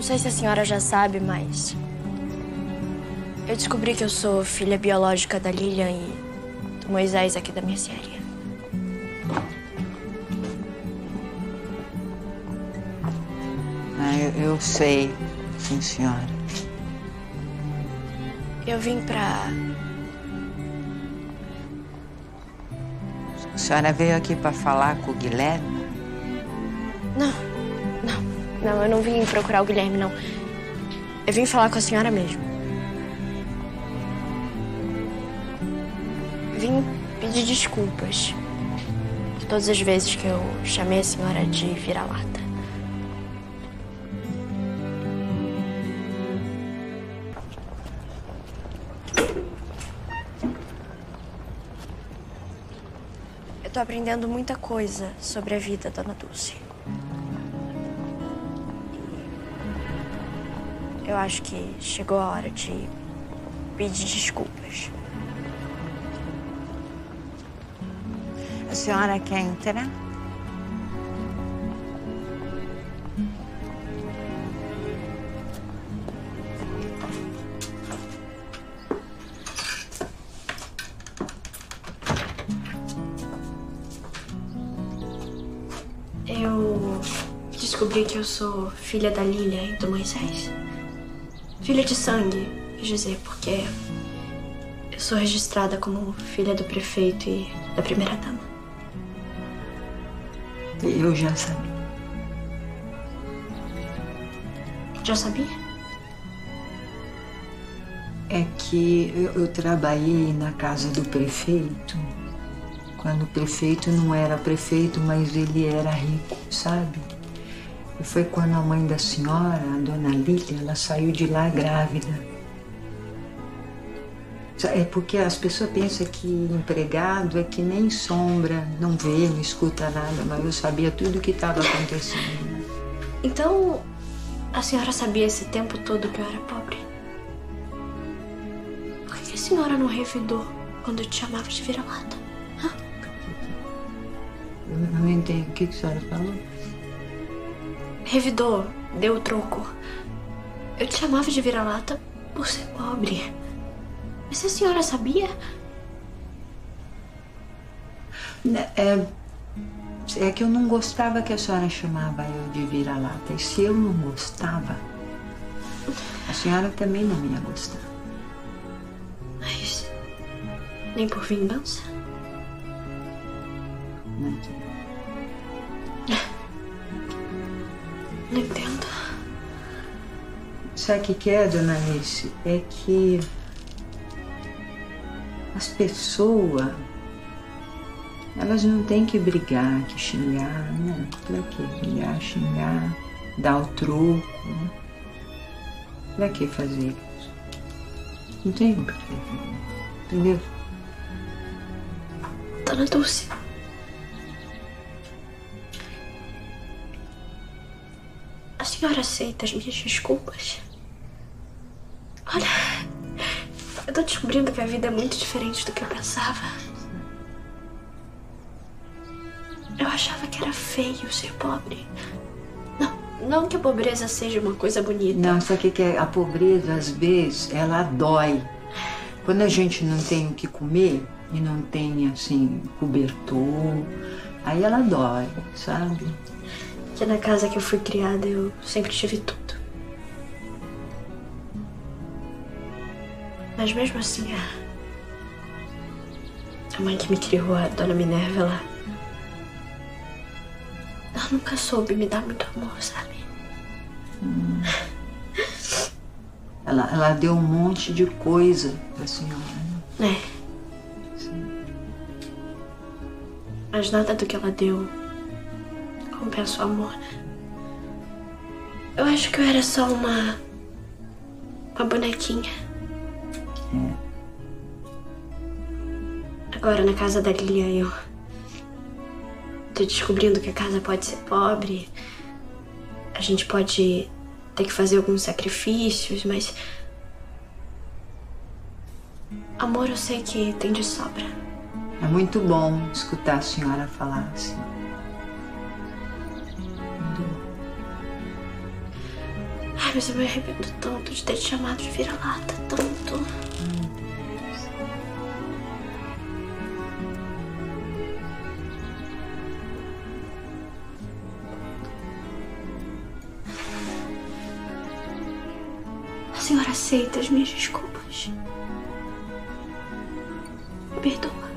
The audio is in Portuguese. não sei se a senhora já sabe, mas... eu descobri que eu sou filha biológica da Lilian e do Moisés aqui da mercearia. Eu sei, sim, senhora. Eu vim pra... A senhora veio aqui pra falar com o Guilherme? Não, eu não vim procurar o Guilherme, não. Eu vim falar com a senhora mesmo. Vim pedir desculpas de todas as vezes que eu chamei a senhora de vira-lata. Eu tô aprendendo muita coisa sobre a vida, dona Dulce. Eu acho que chegou a hora de pedir desculpas. A senhora quer entrar? Eu descobri que eu sou filha da Lília e do Moisés. Filha de sangue, quer dizer, porque eu sou registrada como filha do prefeito e da primeira-dama. Eu já sabia. Já sabia? É que eu trabalhei na casa do prefeito, quando o prefeito não era prefeito, mas ele era rico, sabe? E foi quando a mãe da senhora, a dona Lília, ela saiu de lá grávida. É porque as pessoas pensam que empregado é que nem sombra, não vê, não escuta nada, mas eu sabia tudo o que estava acontecendo. Então, a senhora sabia esse tempo todo que eu era pobre? Por que a senhora não revidou quando eu te chamava de vira-lata? Eu não entendo. O que a senhora falou? Revidou, deu o troco. Eu te chamava de vira-lata por ser pobre. Mas a senhora sabia? É que eu não gostava que a senhora chamava eu de vira-lata. E se eu não gostava, a senhora também não ia gostar. Mas nem por vingança? Não entendo. Sabe o que que é, dona Alice? É que as pessoas, elas não têm que brigar, que xingar, né? Pra que brigar, xingar, dar o troco, né? Pra que fazer isso? Não tem o que fazer, entendeu? Dona Dulce. A senhora aceita as minhas desculpas? Olha, eu tô descobrindo que a vida é muito diferente do que eu pensava. Eu achava que era feio ser pobre. Não que a pobreza seja uma coisa bonita. Não, só que a pobreza, às vezes, ela dói. Quando a gente não tem o que comer e não tem, assim, cobertor, aí ela dói, sabe? Que na casa que eu fui criada, eu sempre tive tudo. Mas mesmo assim, a mãe que me criou, a dona Minerva, ela nunca soube me dar muito amor, sabe? Ela deu um monte de coisa pra senhora, né? É. Sim. Mas nada do que ela deu compensa o amor. Eu acho que eu era só uma bonequinha. É. Agora, na casa da Lilian, eu tô descobrindo que a casa pode ser pobre. A gente pode ter que fazer alguns sacrifícios, mas amor eu sei que tem de sobra. É muito bom escutar a senhora falar assim. Ai, mas eu me arrependo tanto de ter te chamado de vira-lata, tanto. A senhora aceita as minhas desculpas? Me perdoa.